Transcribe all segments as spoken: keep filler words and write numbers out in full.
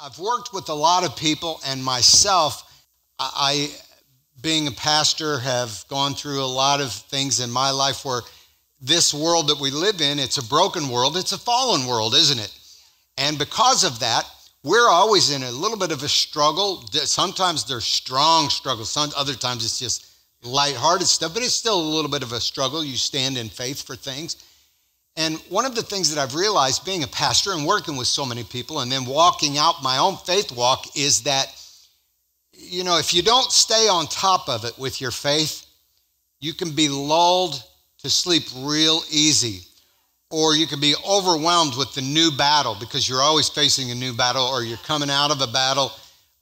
I've worked with a lot of people, and myself, I, being a pastor, have gone through a lot of things in my life where this world that we live in, it's a broken world, it's a fallen world, isn't it? And because of that, we're always in a little bit of a struggle. Sometimes there's strong struggles, some, other times it's just lighthearted stuff, but it's still a little bit of a struggle. You stand in faith for things. And one of the things that I've realized being a pastor and working with so many people and then walking out my own faith walk is that, you know, if you don't stay on top of it with your faith, you can be lulled to sleep real easy, or you can be overwhelmed with the new battle because you're always facing a new battle, or you're coming out of a battle,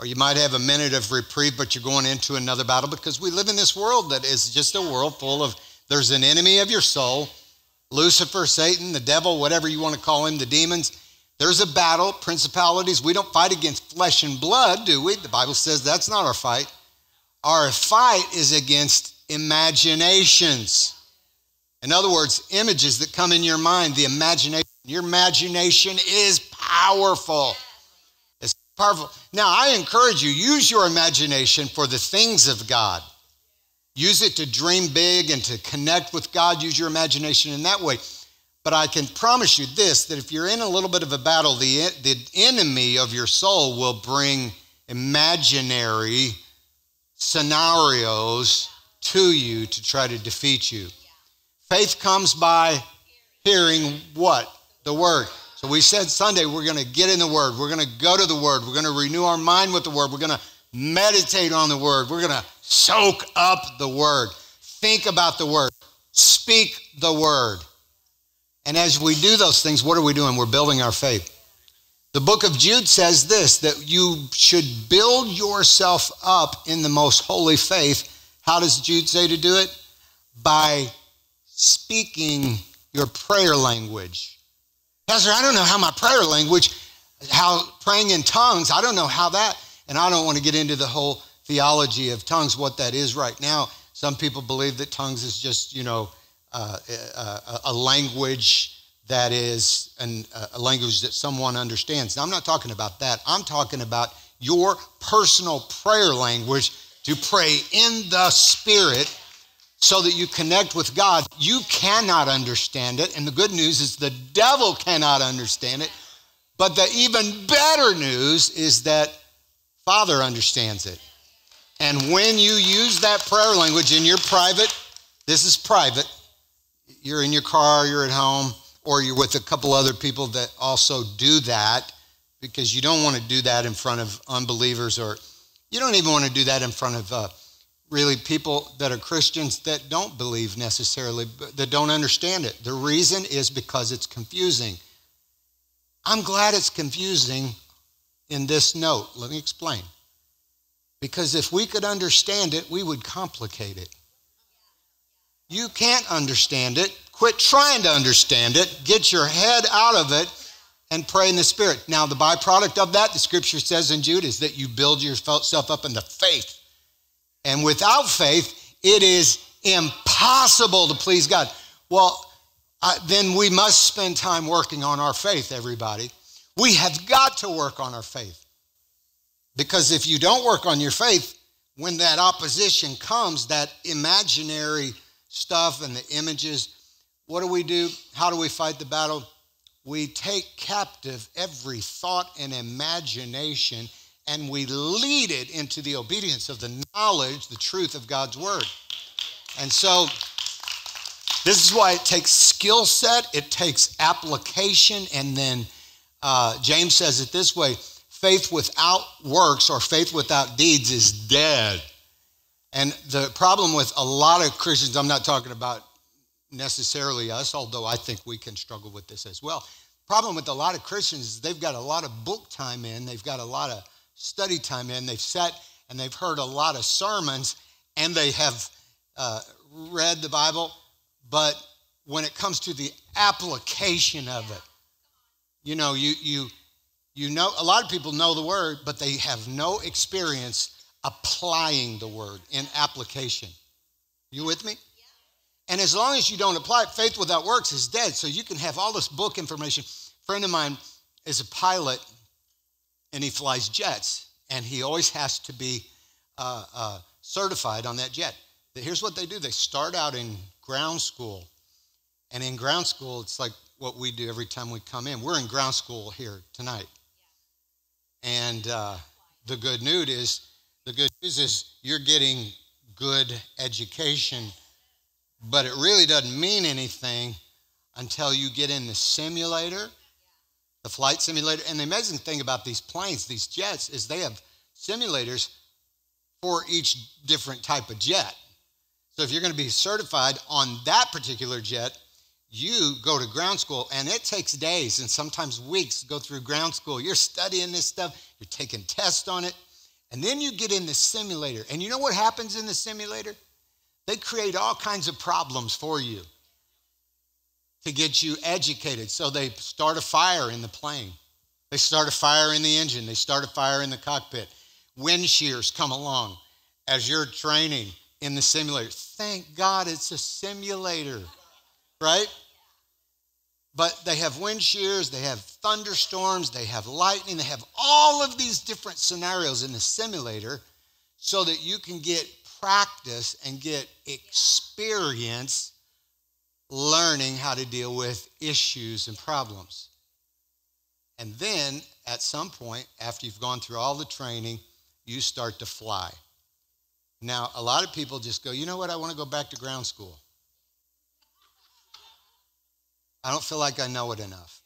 or you might have a minute of reprieve, but you're going into another battle because we live in this world that is just a world full of, there's an enemy of your soul, Lucifer, Satan, the devil, whatever you want to call him, the demons. There's a battle, principalities. We don't fight against flesh and blood, do we? The Bible says that's not our fight. Our fight is against imaginations. In other words, images that come in your mind, the imagination. Your imagination is powerful. It's powerful. Now, I encourage you, use your imagination for the things of God. Use it to dream big and to connect with God. Use your imagination in that way. But I can promise you this, that if you're in a little bit of a battle, the, the enemy of your soul will bring imaginary scenarios to you to try to defeat you. Faith comes by hearing what? The Word. So we said Sunday, we're going to get in the Word. We're going to go to the Word. We're going to renew our mind with the Word. We're going to meditate on the Word. We're going to soak up the Word. Think about the Word. Speak the Word. And as we do those things, what are we doing? We're building our faith. The book of Jude says this, that you should build yourself up in the most holy faith. How does Jude say to do it? By speaking your prayer language. Pastor, I don't know how my prayer language, how praying in tongues, I don't know how that, and I don't want to get into the whole theology of tongues, what that is right now. Some people believe that tongues is just, you know, uh, a, a language that is an, a language that someone understands. Now, I'm not talking about that. I'm talking about your personal prayer language to pray in the Spirit so that you connect with God. You cannot understand it, and the good news is the devil cannot understand it, but the even better news is that Father understands it. And when you use that prayer language in your private, this is private, you're in your car, you're at home, or you're with a couple other people that also do that, because you don't want to do that in front of unbelievers, or you don't even want to do that in front of uh, really people that are Christians that don't believe necessarily, but that don't understand it. The reason is because it's confusing. I'm glad it's confusing in this note. Let me explain. Because if we could understand it, we would complicate it. You can't understand it. Quit trying to understand it. Get your head out of it and pray in the Spirit. Now, the byproduct of that, the Scripture says in Jude, is that you build yourself up in the faith. And without faith, it is impossible to please God. Well, I, then we must spend time working on our faith, everybody. We have got to work on our faith. Because if you don't work on your faith, when that opposition comes, that imaginary stuff and the images, what do we do? How do we fight the battle? We take captive every thought and imagination, and we lead it into the obedience of the knowledge, the truth of God's Word. And so this is why it takes skill set, it takes application, and then uh, James says it this way, faith without works or faith without deeds is dead. And the problem with a lot of Christians, I'm not talking about necessarily us, although I think we can struggle with this as well. Problem with a lot of Christians is they've got a lot of book time in, they've got a lot of study time in, they've sat and they've heard a lot of sermons and they have uh, read the Bible, but when it comes to the application of it, you know, you you. You know, a lot of people know the Word, but they have no experience applying the Word in application. You with me? Yeah. And as long as you don't apply it, faith without works is dead. So you can have all this book information. A friend of mine is a pilot and he flies jets, and he always has to be uh, uh, certified on that jet. But here's what they do. They start out in ground school, and in ground school, it's like what we do every time we come in. We're in ground school here tonight, and uh, the good news is the good news is you're getting good education, but it really doesn't mean anything until you get in the simulator, the flight simulator. And the amazing thing about these planes, these jets, is they have simulators for each different type of jet. So if you're going to be certified on that particular jet, you go to ground school, and it takes days and sometimes weeks to go through ground school. You're studying this stuff, you're taking tests on it, and then you get in the simulator. And you know what happens in the simulator? They create all kinds of problems for you to get you educated. So they start a fire in the plane. They start a fire in the engine. They start a fire in the cockpit. Wind shears come along as you're training in the simulator. Thank God it's a simulator, right? But they have wind shears, they have thunderstorms, they have lightning, they have all of these different scenarios in the simulator so that you can get practice and get experience learning how to deal with issues and problems. And then at some point, after you've gone through all the training, you start to fly. Now, a lot of people just go, you know what, I want to go back to ground school. I don't feel like I know it enough.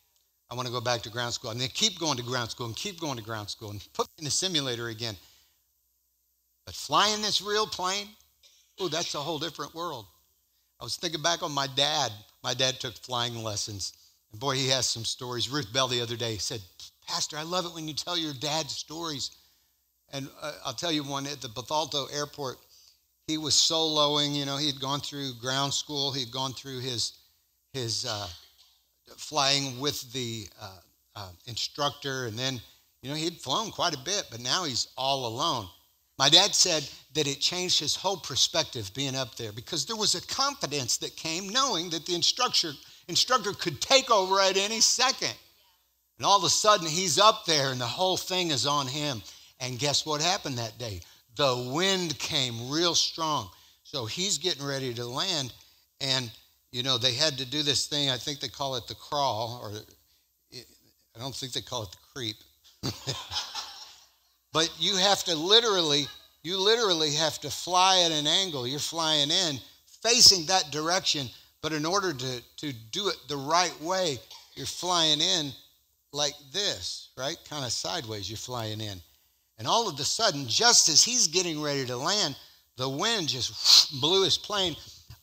I want to go back to ground school. And they keep going to ground school and keep going to ground school and put me in the simulator again. But flying this real plane, oh, that's a whole different world. I was thinking back on my dad. My dad took flying lessons. And boy, he has some stories. Ruth Bell the other day said, Pastor, I love it when you tell your dad's stories. And uh, I'll tell you one at the Bethalto Airport. He was soloing, you know, he had gone through ground school. He had gone through his, his uh, flying with the uh, uh, instructor. And then, you know, he'd flown quite a bit, but now he's all alone. My dad said that it changed his whole perspective being up there because there was a confidence that came knowing that the instructor, instructor could take over at any second. And all of a sudden, he's up there and the whole thing is on him. And guess what happened that day? The wind came real strong. So he's getting ready to land. And, you know, they had to do this thing. I think they call it the crawl, or I don't think they call it the creep. But you have to literally, you literally have to fly at an angle. You're flying in, facing that direction. But in order to, to do it the right way, you're flying in like this, right? Kind of sideways you're flying in. And all of a sudden, just as he's getting ready to land, the wind just blew his plane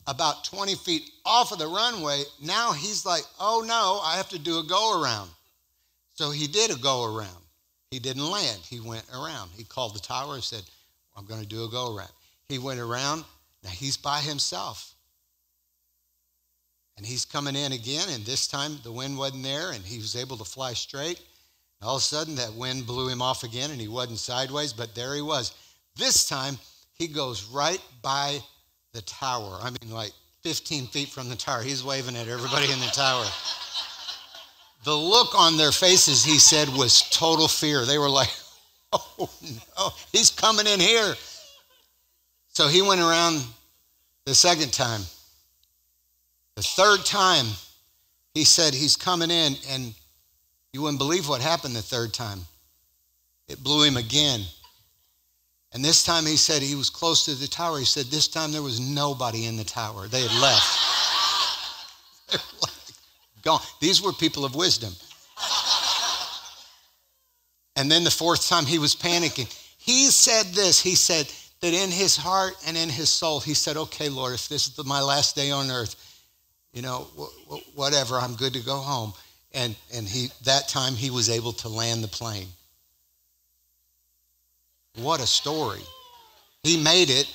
about twenty feet off of the runway. Now he's like, oh no, I have to do a go around. So he did a go around. He didn't land. He went around. He called the tower and said, I'm going to do a go around. He went around. Now he's by himself. And he's coming in again. And this time the wind wasn't there and he was able to fly straight. And all of a sudden that wind blew him off again and he wasn't sideways, but there he was. This time he goes right by the tower. I mean, like fifteen feet from the tower. He's waving at everybody in the tower. The look on their faces, he said, was total fear. They were like, oh, no, he's coming in here. So he went around the second time. The third time, he said, he's coming in, and you wouldn't believe what happened the third time. It blew him again. And this time, he said, he was close to the tower. He said, this time there was nobody in the tower. They had left. They were like, gone. These were people of wisdom. And then the fourth time he was panicking. He said this, he said that in his heart and in his soul, he said, okay, Lord, if this is my last day on earth, you know, whatever, I'm good to go home. And, and he, that time he was able to land the plane. What a story. He made it,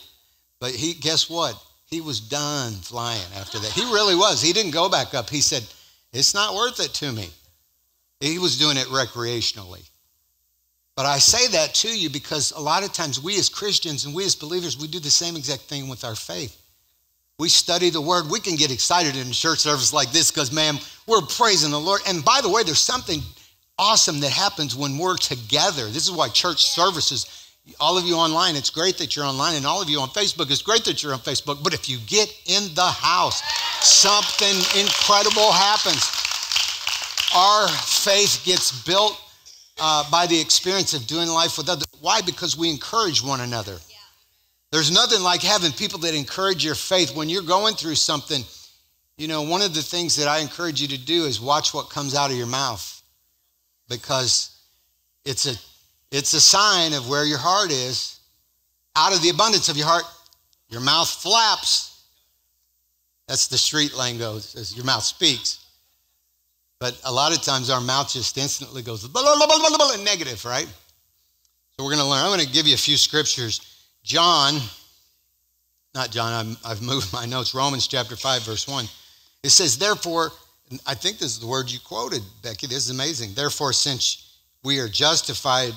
but he, guess what? He was done flying after that. He really was. He didn't go back up. He said, it's not worth it to me. He was doing it recreationally. But I say that to you because a lot of times we as Christians and we as believers, we do the same exact thing with our faith. We study the word. We can get excited in a church service like this because, man, we're praising the Lord. And by the way, there's something awesome that happens when we're together. This is why church services, all of you online, it's great that you're online, and all of you on Facebook, it's great that you're on Facebook, but if you get in the house, something incredible happens. Our faith gets built uh, by the experience of doing life with others. Why? Because we encourage one another. Yeah. There's nothing like having people that encourage your faith. When you're going through something, you know, one of the things that I encourage you to do is watch what comes out of your mouth, because it's a It's a sign of where your heart is. Out of the abundance of your heart, your mouth flaps. That's the street lingo, as your mouth speaks. But a lot of times our mouth just instantly goes blah, blah, blah, blah, blah, negative, right? So we're going to learn. I'm going to give you a few scriptures. John, not John, I'm, I've moved my notes. Romans chapter five, verse one. It says, therefore, and I think this is the word you quoted, Becky. This is amazing. Therefore, since we are justified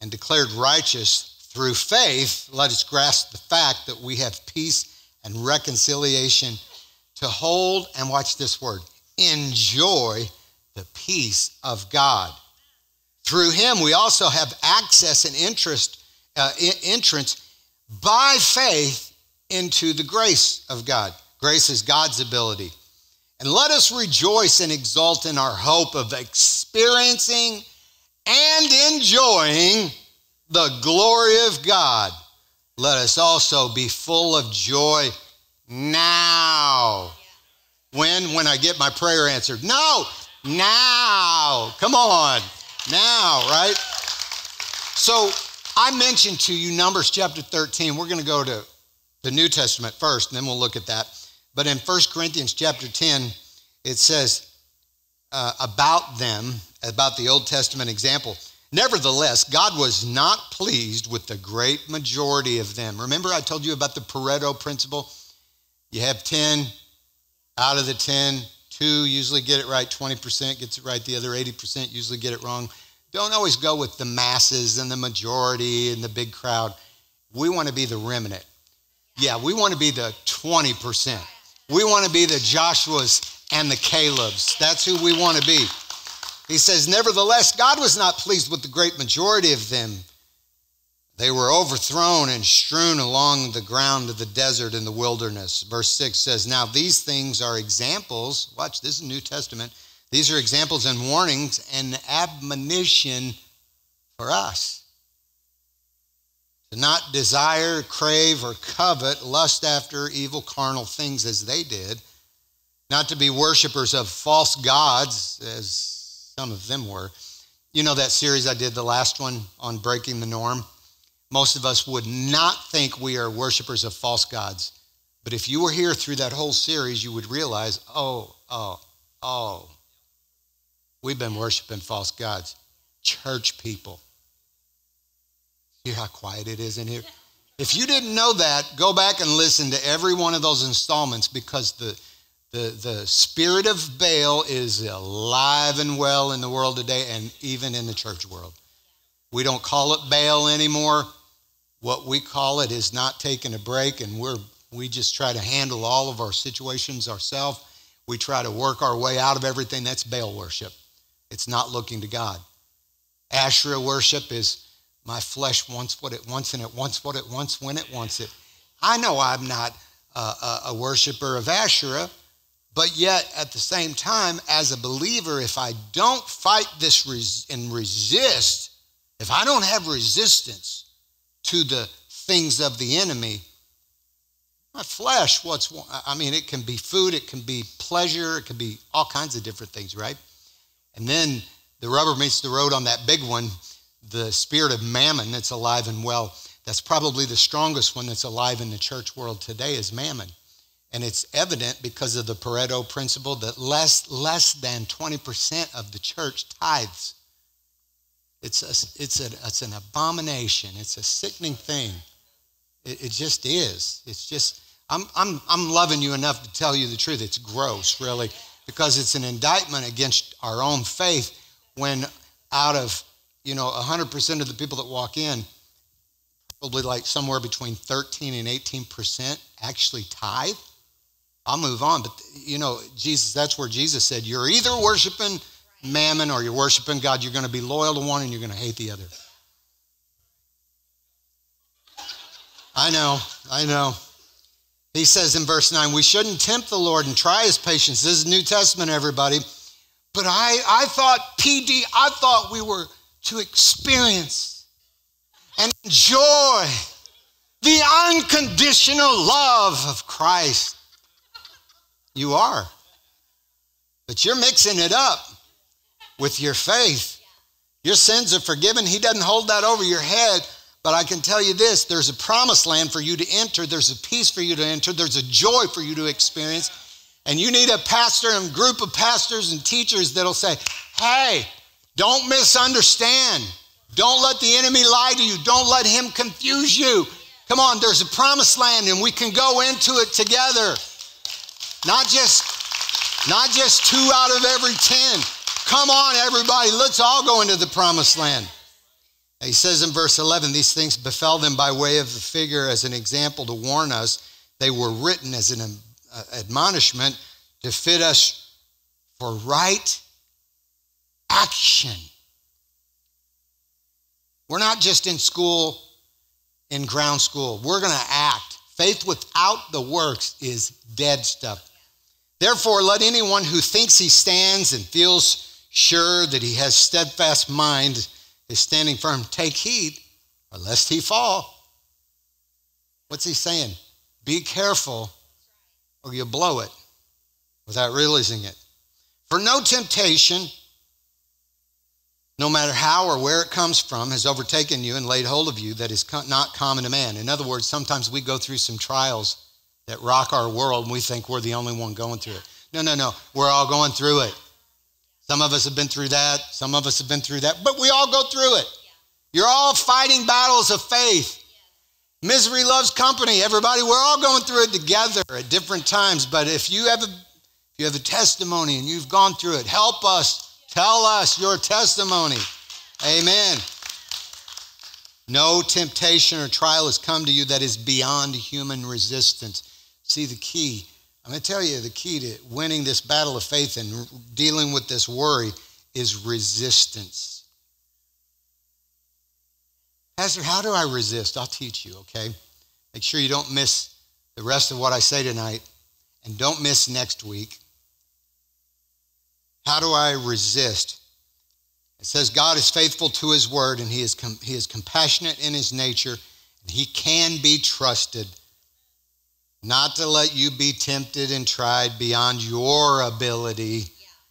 and declared righteous through faith, let us grasp the fact that we have peace and reconciliation to hold, and watch this word, enjoy the peace of God. Through him, we also have access and interest, uh, entrance by faith into the grace of God. Grace is God's ability. And let us rejoice and exult in our hope of experiencing and enjoying the glory of God. Let us also be full of joy now. Yeah. When? When I get my prayer answered. No, now. Come on, now, right? So I mentioned to you Numbers chapter thirteen. We're going to go to the New Testament first, and then we'll look at that. But in First Corinthians chapter ten, it says uh, about them, about the Old Testament example. Nevertheless, God was not pleased with the great majority of them. Remember I told you about the Pareto principle? You have ten, out of the ten, two usually get it right, twenty percent gets it right, the other eighty percent usually get it wrong. Don't always go with the masses and the majority and the big crowd. We want to be the remnant. Yeah, we want to be the twenty percent. We want to be the Joshuas and the Calebs. That's who we want to be. He says, nevertheless, God was not pleased with the great majority of them. They were overthrown and strewn along the ground of the desert in the wilderness. Verse six says, now these things are examples. Watch, this is New Testament. These are examples and warnings and admonition for us. To not desire, crave, or covet, lust after evil carnal things as they did. Not to be worshipers of false gods as some of them were. You know that series I did, the last one on breaking the norm? Most of us would not think we are worshipers of false gods. But if you were here through that whole series, you would realize, oh, oh, oh, we've been worshiping false gods. Church people. Hear how quiet it is in here? If you didn't know that, go back and listen to every one of those installments, because the The, the spirit of Baal is alive and well in the world today, and even in the church world. We don't call it Baal anymore. What we call it is not taking a break, and we're, we just try to handle all of our situations ourselves. We try to work our way out of everything. That's Baal worship. It's not looking to God. Asherah worship is my flesh wants what it wants, and it wants what it wants when it wants it. I know I'm not a, a worshiper of Asherah, but yet, at the same time, as a believer, if I don't fight this res- and resist, if I don't have resistance to the things of the enemy, my flesh, what's, I mean, it can be food, it can be pleasure, it can be all kinds of different things, right? And then the rubber meets the road on that big one, the spirit of Mammon that's alive and well. That's probably the strongest one that's alive in the church world today, is Mammon. And it's evident because of the Pareto principle that less less than twenty percent of the church tithes. It's a, it's a, it's an abomination. It's a sickening thing. It, it just is. It's just, I'm, I'm, I'm loving you enough to tell you the truth. It's gross, really, because it's an indictment against our own faith when out of, you know, one hundred percent of the people that walk in, probably like somewhere between thirteen and eighteen percent actually tithe. I'll move on, but you know, Jesus, that's where Jesus said, you're either worshiping mammon or you're worshiping God, you're going to be loyal to one and you're going to hate the other. I know, I know. He says in verse nine, we shouldn't tempt the Lord and try his patience. This is New Testament, everybody. But I, I thought, P D, I thought we were to experience and enjoy the unconditional love of Christ. You are. But you're mixing it up with your faith. Your sins are forgiven. He doesn't hold that over your head. But I can tell you this, there's a promised land for you to enter. There's a peace for you to enter. There's a joy for you to experience. And you need a pastor and a group of pastors and teachers that'll say, hey, don't misunderstand. Don't let the enemy lie to you. Don't let him confuse you. Come on, there's a promised land and we can go into it together. Not just, not just two out of every ten. Come on, everybody, let's all go into the promised land. He says in verse eleven, these things befell them by way of the figure as an example to warn us. They were written as an admonishment to fit us for right action. We're not just in school, in ground school. We're going to act. Faith without the works is dead stuff. Therefore, let anyone who thinks he stands and feels sure that he has steadfast mind is standing firm, take heed, or lest he fall. What's he saying? Be careful, or you'll blow it without realizing it. For no temptation, no matter how or where it comes from, has overtaken you and laid hold of you that is not common to man. In other words, sometimes we go through some trials that rock our world, and we think we're the only one going through it. No, no, no, we're all going through it. Some of us have been through that. Some of us have been through that. But we all go through it. You're all fighting battles of faith. Misery loves company, everybody. We're all going through it together at different times. But if you have a, if you have a testimony and you've gone through it, help us. Tell us your testimony. Amen. No temptation or trial has come to you that is beyond human resistance. See, the key, I'm going to tell you, the key to winning this battle of faith and dealing with this worry is resistance. Pastor, how do I resist? I'll teach you, okay? Make sure you don't miss the rest of what I say tonight and don't miss next week. How do I resist? It says God is faithful to his word and he is, com- he is compassionate in his nature and he can be trusted. Not to let you be tempted and tried beyond your ability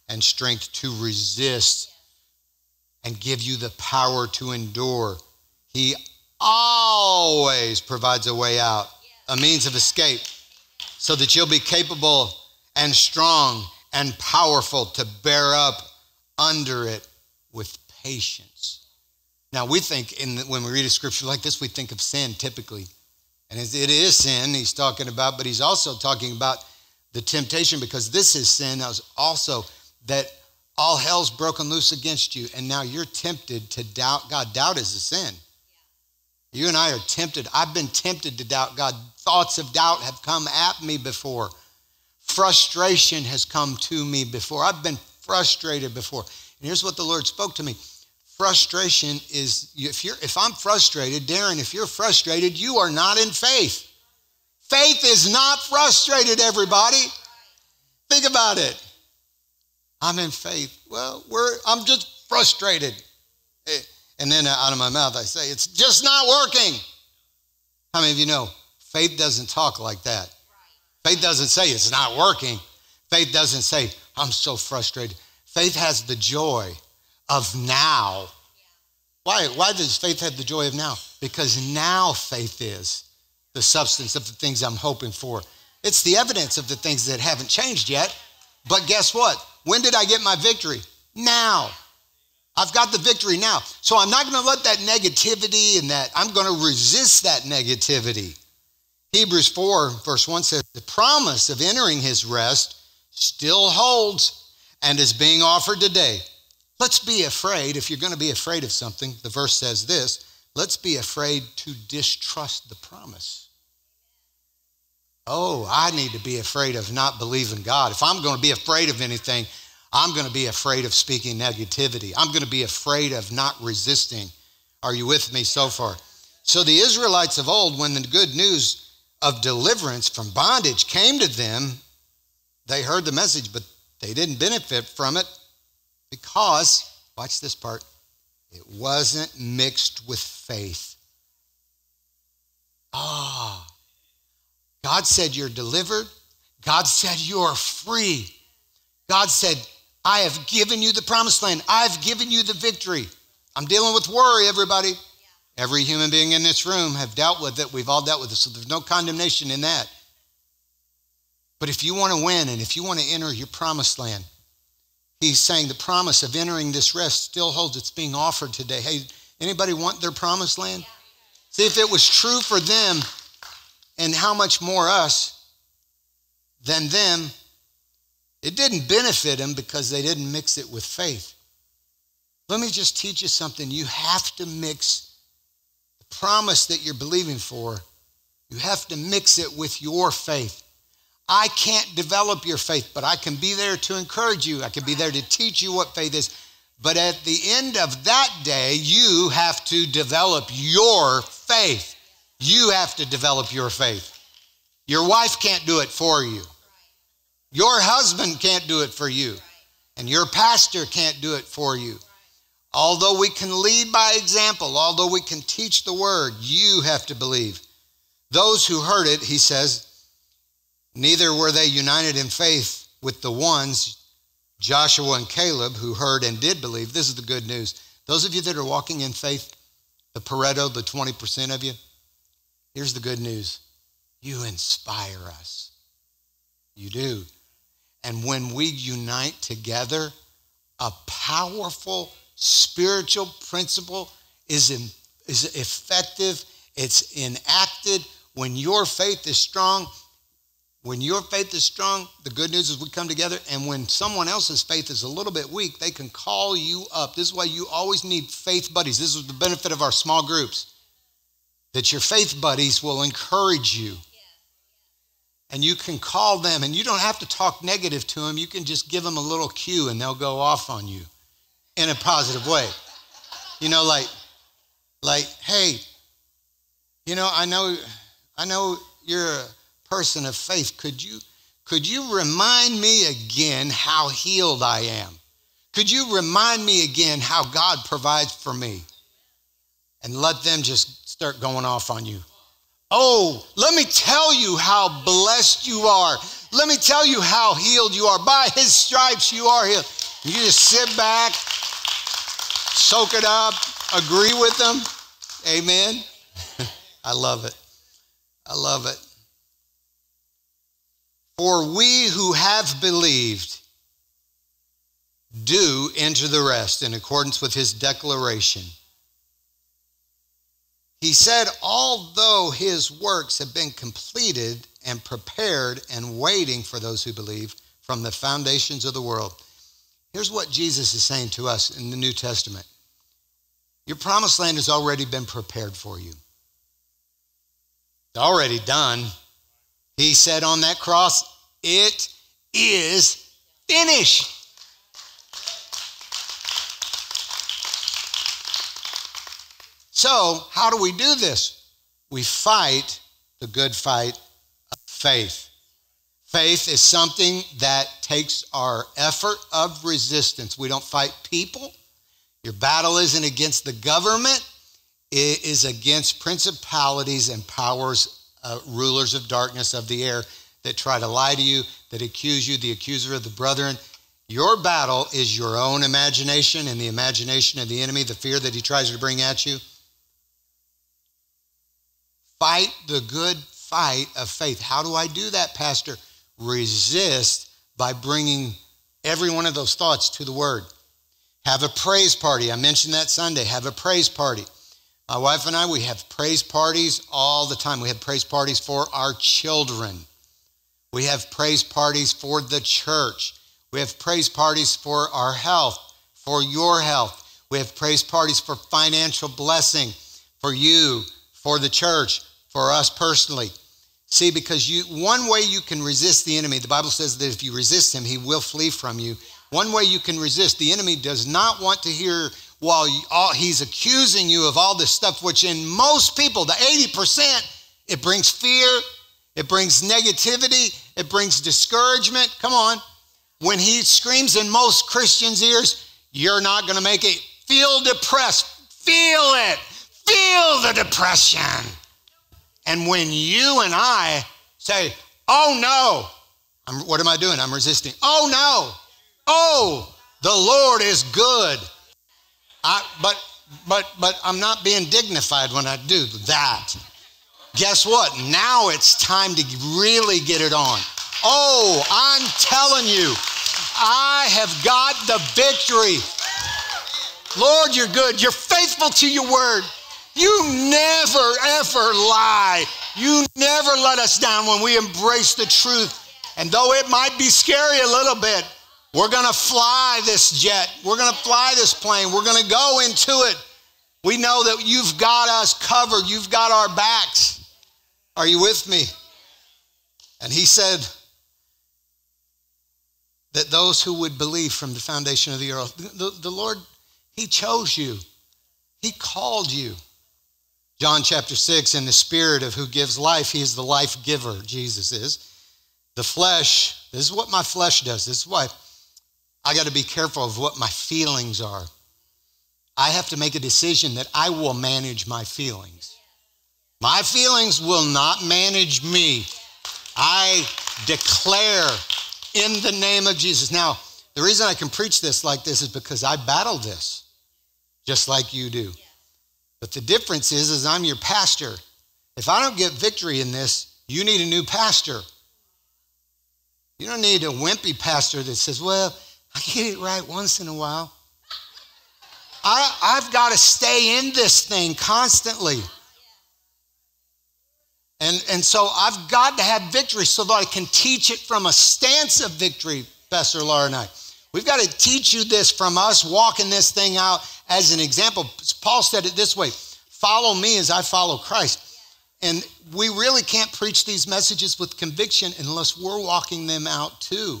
and strength to resist and give you the power to endure. He always provides a way out, a means of escape, so that you'll be capable and strong and powerful to bear up under it with patience. Now, we think in the, when we read a scripture like this, we think of sin typically. And it is sin he's talking about, but he's also talking about the temptation, because this is sin also, that all hell's broken loose against you, and now you're tempted to doubt God. Doubt is a sin. Yeah. You and I are tempted. I've been tempted to doubt God. Thoughts of doubt have come at me before. Frustration has come to me before. I've been frustrated before. And here's what the Lord spoke to me. Frustration is, if you're, if I'm frustrated, Daren, if you're frustrated, you are not in faith. Faith is not frustrated, everybody. Think about it. I'm in faith. Well, we're, I'm just frustrated. And then out of my mouth, I say, it's just not working. How many of you know, faith doesn't talk like that. Faith doesn't say it's not working. Faith doesn't say, I'm so frustrated. Faith has the joy of now. Why, why does faith have the joy of now? Because now faith is the substance of the things I'm hoping for. It's the evidence of the things that haven't changed yet. But guess what? When did I get my victory? Now. I've got the victory now. So I'm not going to let that negativity and that, I'm going to resist that negativity. Hebrews four verse one says, the promise of entering his rest still holds and is being offered today. Let's be afraid. If you're going to be afraid of something, the verse says this, let's be afraid to distrust the promise. Oh, I need to be afraid of not believing God. If I'm going to be afraid of anything, I'm going to be afraid of speaking negativity. I'm going to be afraid of not resisting. Are you with me so far? So the Israelites of old, when the good news of deliverance from bondage came to them, they heard the message, but they didn't benefit from it because, watch this part, it wasn't mixed with faith. Ah, oh, God said you're delivered. God said you're free. God said, I have given you the promised land. I've given you the victory. I'm dealing with worry, everybody. Yeah. Every human being in this room have dealt with it. We've all dealt with it, so there's no condemnation in that. But if you want to win and if you want to enter your promised land, he's saying the promise of entering this rest still holds. It's being offered today. Hey, anybody want their promised land? Yeah. See, if it was true for them, and how much more us than them, it didn't benefit them because they didn't mix it with faith. Let me just teach you something. You have to mix the promise that you're believing for. You have to mix it with your faith. I can't develop your faith, but I can be there to encourage you. I can be there to teach you what faith is. But at the end of that day, you have to develop your faith. You have to develop your faith. Your wife can't do it for you. Your husband can't do it for you. And your pastor can't do it for you. Although we can lead by example, although we can teach the word, you have to believe. Those who heard it, he says, neither were they united in faith with the ones, Joshua and Caleb, who heard and did believe. This is the good news. Those of you that are walking in faith, the Pareto, the twenty percent of you, here's the good news. You inspire us. You do. And when we unite together, a powerful spiritual principle is, in, is effective. It's enacted. When your faith is strong, when your faith is strong, the good news is we come together. And when someone else's faith is a little bit weak, they can call you up. This is why you always need faith buddies. This is the benefit of our small groups, that your faith buddies will encourage you. And you can call them, and you don't have to talk negative to them. You can just give them a little cue, and they'll go off on you in a positive way. You know, like, like, hey, you know, I know, I know you're a person of faith. Could you, could you remind me again how healed I am? Could you remind me again how God provides for me? And let them just start going off on you. Oh, let me tell you how blessed you are. Let me tell you how healed you are. By his stripes you are healed. You just sit back, soak it up, agree with them. Amen. I love it. I love it. For we who have believed do enter the rest in accordance with his declaration. He said, although his works have been completed and prepared and waiting for those who believe from the foundations of the world. Here's what Jesus is saying to us in the New Testament. Your promised land has already been prepared for you. It's already done. He said on that cross, it is finished. So how do we do this? We fight the good fight of faith. Faith is something that takes our effort of resistance. We don't fight people. Your battle isn't against the government. It is against principalities and powers, uh, rulers of darkness of the air that try to lie to you, that accuse you, the accuser of the brethren. Your battle is your own imagination and the imagination of the enemy, the fear that he tries to bring at you. Fight the good fight of faith. How do I do that, Pastor? Resist by bringing every one of those thoughts to the Word. Have a praise party. I mentioned that Sunday. Have a praise party. My wife and I, we have praise parties all the time. We have praise parties for our children. We have praise parties for the church. We have praise parties for our health, for your health. We have praise parties for financial blessing, for you, for the church, for us personally. See, because you, one way you can resist the enemy, the Bible says that if you resist him, he will flee from you. One way you can resist, the enemy does not want to hear while all, he's accusing you of all this stuff, which in most people, the eighty percent, it brings fear, it brings negativity, it brings discouragement. Come on. When he screams in most Christians' ears, you're not going to make it. Feel depressed. Feel it. Feel the depression. And when you and I say, oh no, I'm, what am I doing? I'm resisting. Oh no. Oh, the Lord is good. I, but, but, but I'm not being dignified when I do that. Guess what? Now it's time to really get it on. Oh, I'm telling you, I have got the victory. Lord, you're good. You're faithful to your word. You never, ever lie. You never let us down when we embrace the truth. And though it might be scary a little bit, we're going to fly this jet. We're going to fly this plane. We're going to go into it. We know that you've got us covered. You've got our backs. Are you with me? And he said that those who would believe from the foundation of the earth, the, the Lord, he chose you. He called you. John chapter six, in the spirit of who gives life, he is the life giver, Jesus is. The flesh, this is what my flesh does. This is why I got to be careful of what my feelings are. I have to make a decision that I will manage my feelings. My feelings will not manage me. I declare in the name of Jesus. Now, the reason I can preach this like this is because I battle this, just like you do. But the difference is, is I'm your pastor. If I don't get victory in this, you need a new pastor. You don't need a wimpy pastor that says, well, I get it right once in a while. I, I've got to stay in this thing constantly. And, and so I've got to have victory so that I can teach it from a stance of victory, Pastor Laura and I. We've got to teach you this from us walking this thing out as an example. Paul said it this way, follow me as I follow Christ. And we really can't preach these messages with conviction unless we're walking them out too.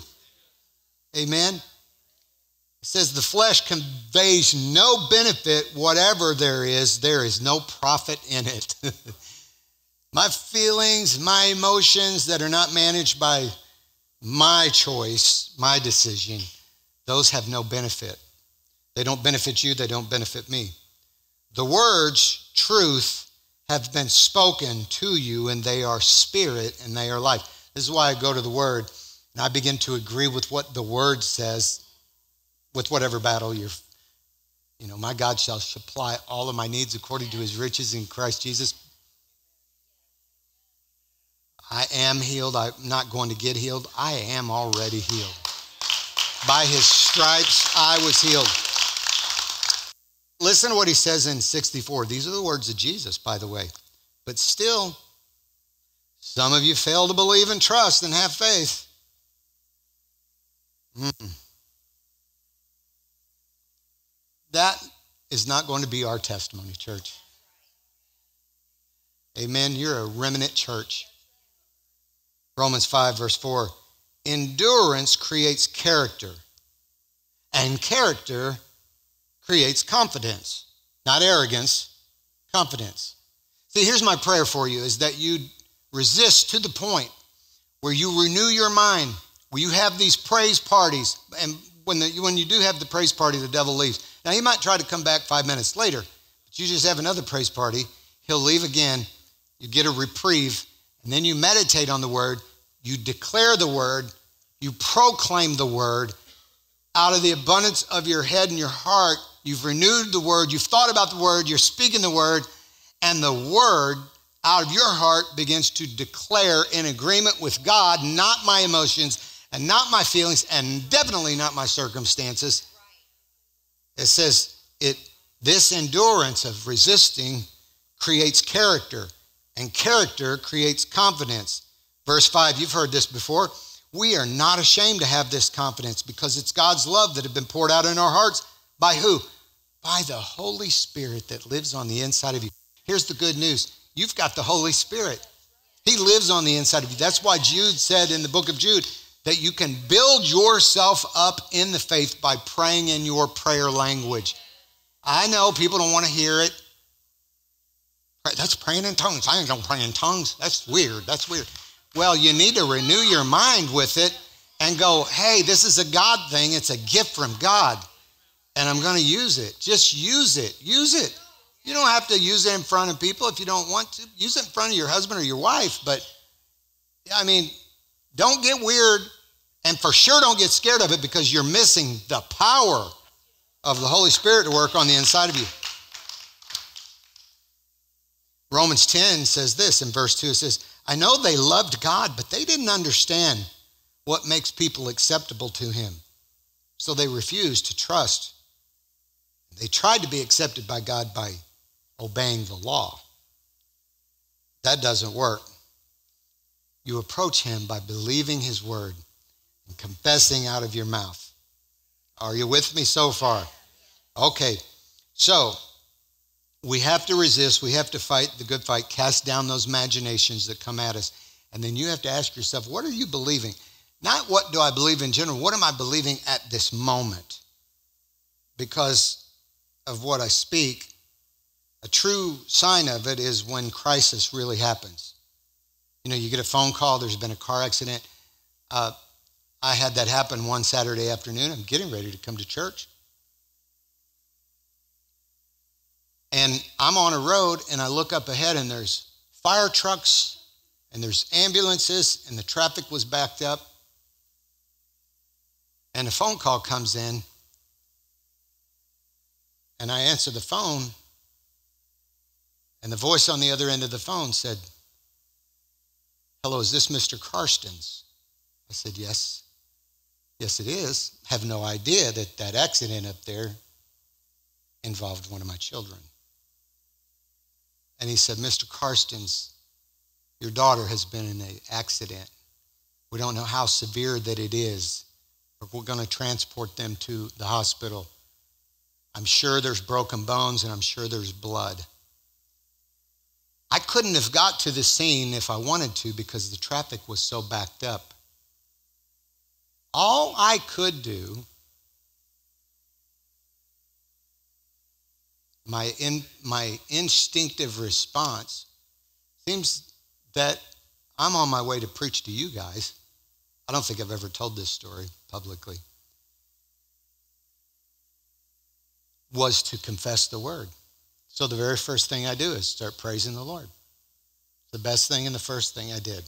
Amen. It says the flesh conveys no benefit, whatever there is, there is no profit in it. My feelings, my emotions that are not managed by my choice, my decision, those have no benefit. They don't benefit you, they don't benefit me. The words, truth, have been spoken to you, and they are spirit and they are life. This is why I go to the word and I begin to agree with what the word says. With whatever battle you're, you know, my God shall supply all of my needs according to his riches in Christ Jesus. I am healed. I'm not going to get healed. I am already healed. By his stripes, I was healed. Listen to what he says in sixty-four. These are the words of Jesus, by the way. But still, some of you fail to believe and trust and have faith. Mm-mm. That is not going to be our testimony, church. Amen. You're a remnant church. Romans five, verse four. Endurance creates character, and character creates confidence, not arrogance, confidence. See, here's my prayer for you is that you resist to the point where you renew your mind, where you have these praise parties, and when, the, when you do have the praise party, the devil leaves. Now, he might try to come back five minutes later, but you just have another praise party. He'll leave again. You get a reprieve, and then you meditate on the word. You declare the word. You proclaim the word. Out of the abundance of your head and your heart, you've renewed the word. You've thought about the word. You're speaking the word, and the word out of your heart begins to declare in agreement with God, not my emotions and not my feelings and definitely not my circumstances. It says it. This endurance of resisting creates character, and character creates confidence. Verse five, you've heard this before. We are not ashamed to have this confidence because it's God's love that has been poured out in our hearts. By who? By the Holy Spirit that lives on the inside of you. Here's the good news. You've got the Holy Spirit. He lives on the inside of you. That's why Jude said in the book of Jude, that you can build yourself up in the faith by praying in your prayer language. I know people don't want to hear it. That's praying in tongues. I ain't gonna pray in tongues. That's weird. That's weird. Well, you need to renew your mind with it and go, hey, this is a God thing. It's a gift from God, and I'm gonna use it. Just use it. Use it. You don't have to use it in front of people if you don't want to. Use it in front of your husband or your wife, but I mean, don't get weird, and for sure don't get scared of it, because you're missing the power of the Holy Spirit to work on the inside of you. Romans ten says this in verse two. It says, I know they loved God, but they didn't understand what makes people acceptable to him. So they refused to trust. They tried to be accepted by God by obeying the law. That doesn't work. You approach him by believing his word and confessing out of your mouth. Are you with me so far? Okay, so we have to resist. We have to fight the good fight, cast down those imaginations that come at us. And then you have to ask yourself, what are you believing? Not what do I believe in general, what am I believing at this moment? Because of what I speak, a true sign of it is when crisis really happens. You know, you get a phone call, there's been a car accident. Uh, I had that happen one Saturday afternoon. I'm getting ready to come to church. And I'm on a road, and I look up ahead, and there's fire trucks, and there's ambulances, and the traffic was backed up. And a phone call comes in, and I answer the phone, and the voice on the other end of the phone said, hello, is this Mister Carstens? I said, yes. Yes, it is. I have no idea that that accident up there involved one of my children. And he said, Mister Carstens, your daughter has been in an accident. We don't know how severe that it is, but we're going to transport them to the hospital. I'm sure there's broken bones, and I'm sure there's blood. I couldn't have got to the scene if I wanted to because the traffic was so backed up. All I could do, my in, my instinctive response, seems that I'm on my way to preach to you guys. I don't think I've ever told this story publicly. Was to confess the word. So the very first thing I do is start praising the Lord. The best thing and the first thing I did.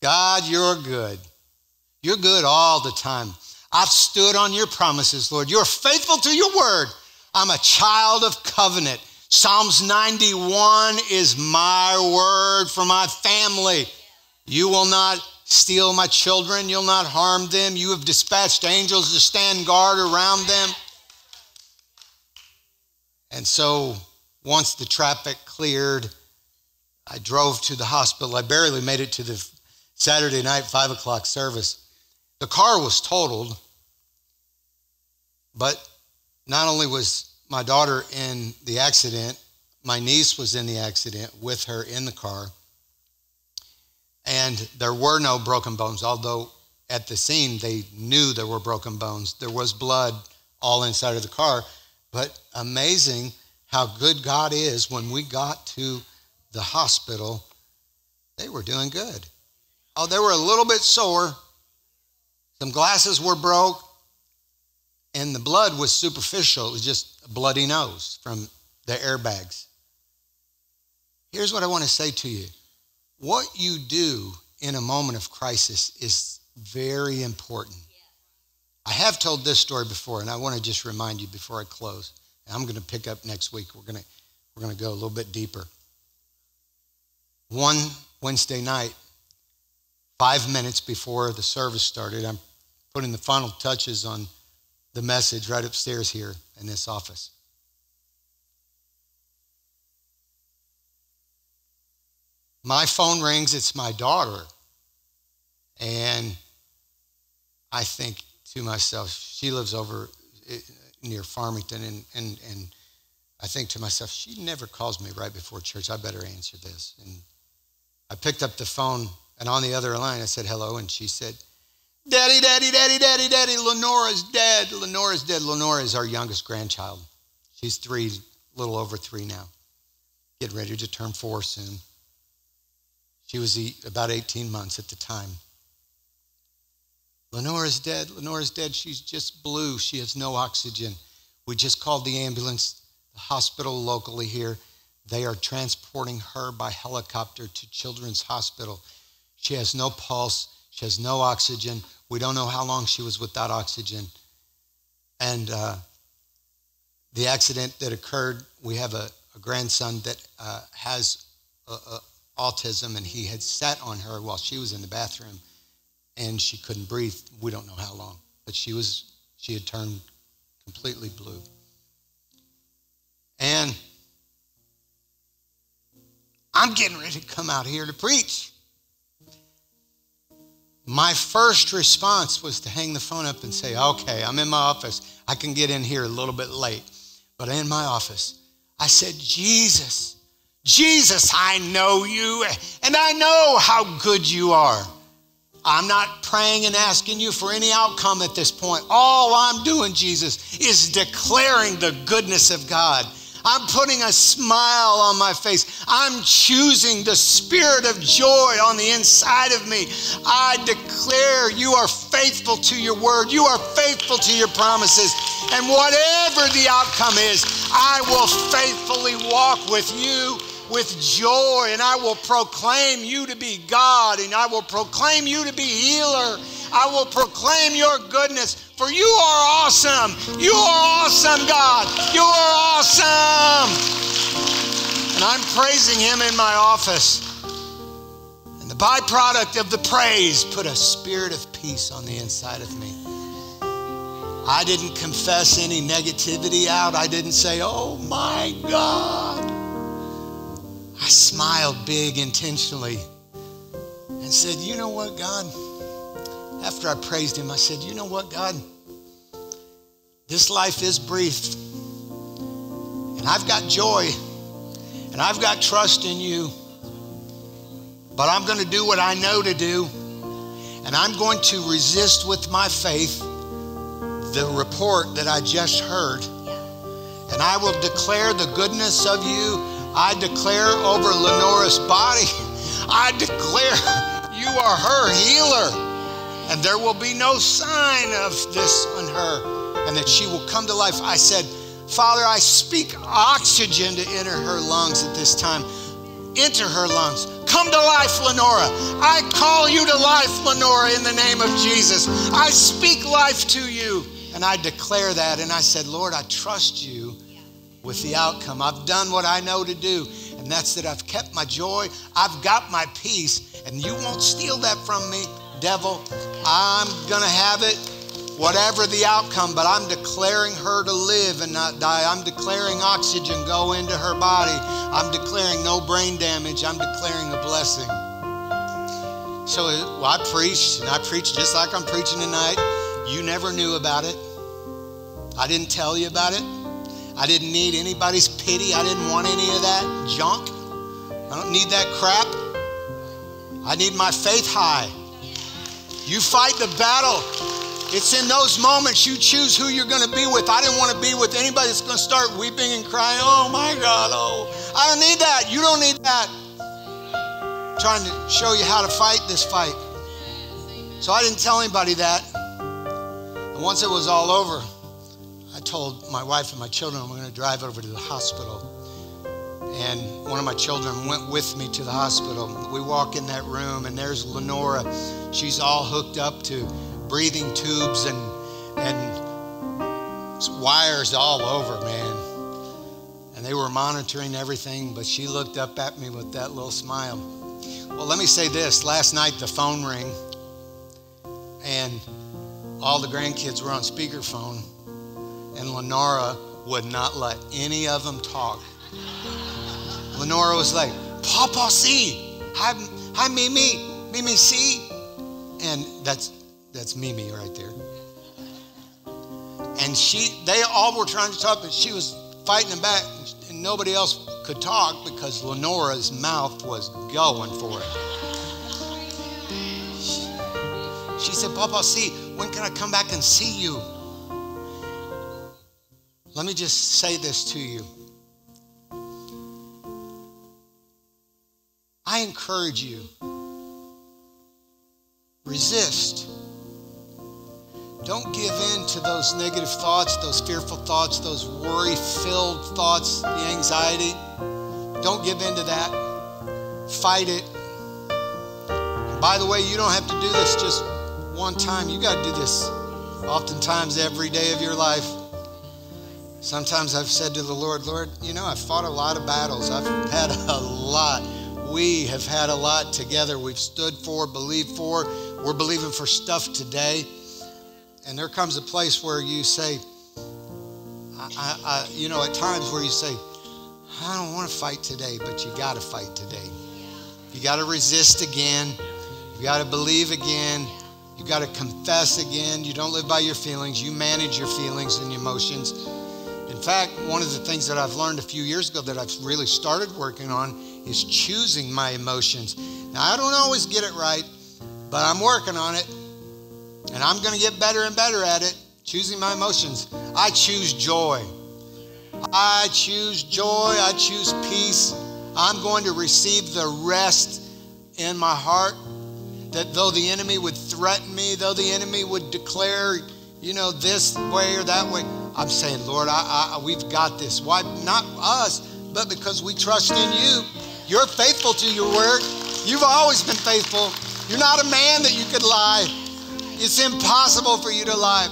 God, you're good. You're good all the time. I've stood on your promises, Lord. You're faithful to your word. I'm a child of covenant. Psalms ninety-one is my word for my family. You will not steal my children. You'll not harm them. You have dispatched angels to stand guard around them. And so once the traffic cleared, I drove to the hospital. I barely made it to the Saturday night, five o'clock service. The car was totaled, but not only was my daughter in the accident, my niece was in the accident with her in the car, and there were no broken bones, although at the scene they knew there were broken bones. There was blood all inside of the car, but amazing how good God is. When we got to the hospital, they were doing good. Oh, they were a little bit sore. Some glasses were broke. And the blood was superficial. It was just a bloody nose from the airbags. Here's what I want to say to you. What you do in a moment of crisis is very important. I have told this story before, and I want to just remind you before I close. And I'm going to pick up next week. We're going to, we're going to go a little bit deeper. One Wednesday night, five minutes before the service started, I'm putting the final touches on the message right upstairs here in this office. My phone rings, it's my daughter. And I think to myself, she lives over near Farmington, and, and, and I think to myself, she never calls me right before church. I better answer this. And I picked up the phone, and on the other line I said, hello, and she said, Daddy, daddy, daddy, daddy, daddy, Lenora's dead. Lenora's dead. Lenora is our youngest grandchild. She's three, a little over three now. Getting ready to turn four soon. She was about eighteen months at the time. Lenora's dead. Lenora's dead. She's just blue. She has no oxygen. We just called the ambulance, the hospital locally here. They are transporting her by helicopter to Children's Hospital. She has no pulse. She has no oxygen. We don't know how long she was without oxygen. And uh, the accident that occurred, we have a, a grandson that uh, has a, a autism, and he had sat on her while she was in the bathroom, and she couldn't breathe. We don't know how long, but she was she had turned completely blue. And I'm getting ready to come out here to preach. My first response was to hang the phone up and say, okay, I'm in my office. I can get in here a little bit late, but in my office, I said, Jesus, Jesus, I know you, and I know how good you are. I'm not praying and asking you for any outcome at this point. All I'm doing, Jesus, is declaring the goodness of God. I'm putting a smile on my face. I'm choosing the spirit of joy on the inside of me. I declare you are faithful to your word. You are faithful to your promises. And whatever the outcome is, I will faithfully walk with you with joy, and I will proclaim you to be God, and I will proclaim you to be healer. I will proclaim your goodness, for you are awesome. You are awesome, God. You are awesome. And I'm praising him in my office. And the byproduct of the praise put a spirit of peace on the inside of me. I didn't confess any negativity out. I didn't say, oh my God. I smiled big intentionally and said, you know what, God? After I praised him, I said, you know what, God? This life is brief, and I've got joy, and I've got trust in you, but I'm going to do what I know to do, and I'm going to resist with my faith the report that I just heard, and I will declare the goodness of you. I declare over Lenora's body, I declare you are her healer, and there will be no sign of this on her, and that she will come to life. I said, Father, I speak oxygen to enter her lungs at this time. Enter her lungs. Come to life, Lenora. I call you to life, Lenora, in the name of Jesus. I speak life to you, and I declare that. And I said, Lord, I trust you with the outcome. I've done what I know to do, and that's that I've kept my joy, I've got my peace, and you won't steal that from me, devil. I'm gonna have it, whatever the outcome, but I'm declaring her to live and not die. I'm declaring oxygen go into her body. I'm declaring no brain damage. I'm declaring a blessing. So well, I preached, and I preached just like I'm preaching tonight. You never knew about it. I didn't tell you about it. I didn't need anybody's pity. I didn't want any of that junk. I don't need that crap. I need my faith high. You fight the battle. It's in those moments you choose who you're going to be with. I didn't want to be with anybody that's going to start weeping and crying. Oh my God, oh. I don't need that. You don't need that. I'm trying to show you how to fight this fight. So I didn't tell anybody that. And once it was all over, I told my wife and my children, we're going to drive over to the hospital. And one of my children went with me to the hospital. We walk in that room, and there's Lenora. She's all hooked up to breathing tubes and, and wires all over, man. And they were monitoring everything, but she looked up at me with that little smile. Well, let me say this. Last night, the phone rang, and all the grandkids were on speakerphone. And Lenora would not let any of them talk. Lenora was like, Papa, see, hi, hi, Mimi, Mimi, see. And that's, that's Mimi right there. And she, they all were trying to talk, but she was fighting them back, and nobody else could talk because Lenora's mouth was going for it. She said, Papa, see, when can I come back and see you? Let me just say this to you. I encourage you, resist. Don't give in to those negative thoughts, those fearful thoughts, those worry-filled thoughts, the anxiety. Don't give in to that. Fight it. By the way, you don't have to do this just one time. You got to do this oftentimes every day of your life. Sometimes I've said to the Lord, Lord, you know, I've fought a lot of battles. I've had a lot. We have had a lot together. We've stood for, believed for. We're believing for stuff today. And there comes a place where you say, I, I, I, you know, at times where you say, I don't want to fight today, but you got to fight today. You got to resist again. You got to believe again. You got to confess again. You don't live by your feelings. You manage your feelings and your emotions. In fact, one of the things that I've learned a few years ago that I've really started working on is choosing my emotions. Now, I don't always get it right, but I'm working on it. And I'm going to get better and better at it, choosing my emotions. I choose joy. I choose joy. I choose peace. I'm going to receive the rest in my heart that though the enemy would threaten me, though the enemy would declare, you know, this way or that way, I'm saying, Lord, I, I, we've got this. Why? Not us, but because we trust in you. You're faithful to your word. You've always been faithful. You're not a man that you could lie. It's impossible for you to lie.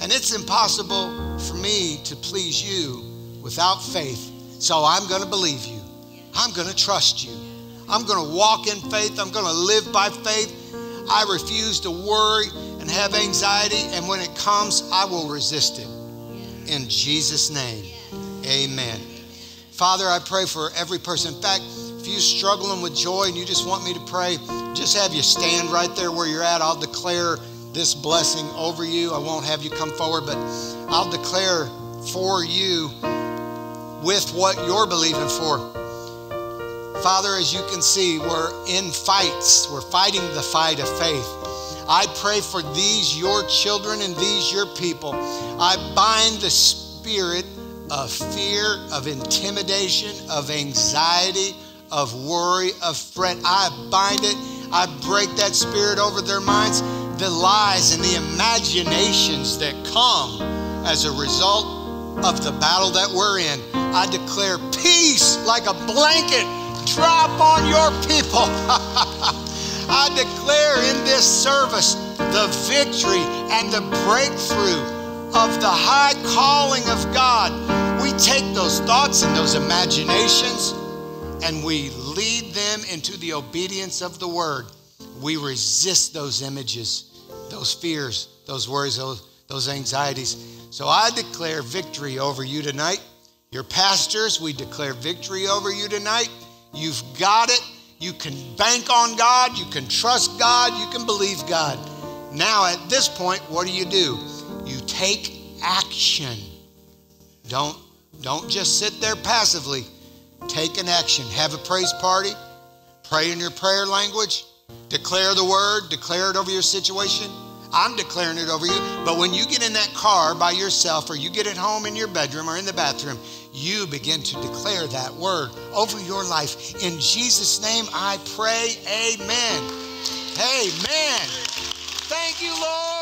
And it's impossible for me to please you without faith. So I'm going to believe you. I'm going to trust you. I'm going to walk in faith. I'm going to live by faith. I refuse to worry and have anxiety. And when it comes, I will resist it. In Jesus' name, amen. Father, I pray for every person. In fact, if you're struggling with joy and you just want me to pray, just have you stand right there where you're at. I'll declare this blessing over you. I won't have you come forward, but I'll declare for you with what you're believing for. Father, as you can see, we're in fights. We're fighting the fight of faith. I pray for these, your children, and these, your people. I bind the spirit of fear, of intimidation, of anxiety, of worry, of fret. I bind it. I break that spirit over their minds, the lies and the imaginations that come as a result of the battle that we're in. I declare peace like a blanket drop on your people. I declare in this service the victory and the breakthrough of the high calling of God. We take those thoughts and those imaginations and we lead them into the obedience of the word. We resist those images, those fears, those worries, those, those anxieties. So I declare victory over you tonight. Your pastors, we declare victory over you tonight. You've got it. You can bank on God. You can trust God. You can believe God. Now at this point, what do you do? You take action. Don't, don't just sit there passively. Take an action. Have a praise party. Pray in your prayer language. Declare the word. Declare it over your situation. I'm declaring it over you. But when you get in that car by yourself or you get at home in your bedroom or in the bathroom, you begin to declare that word over your life. In Jesus' name I pray. Amen. Amen. Thank you, Lord.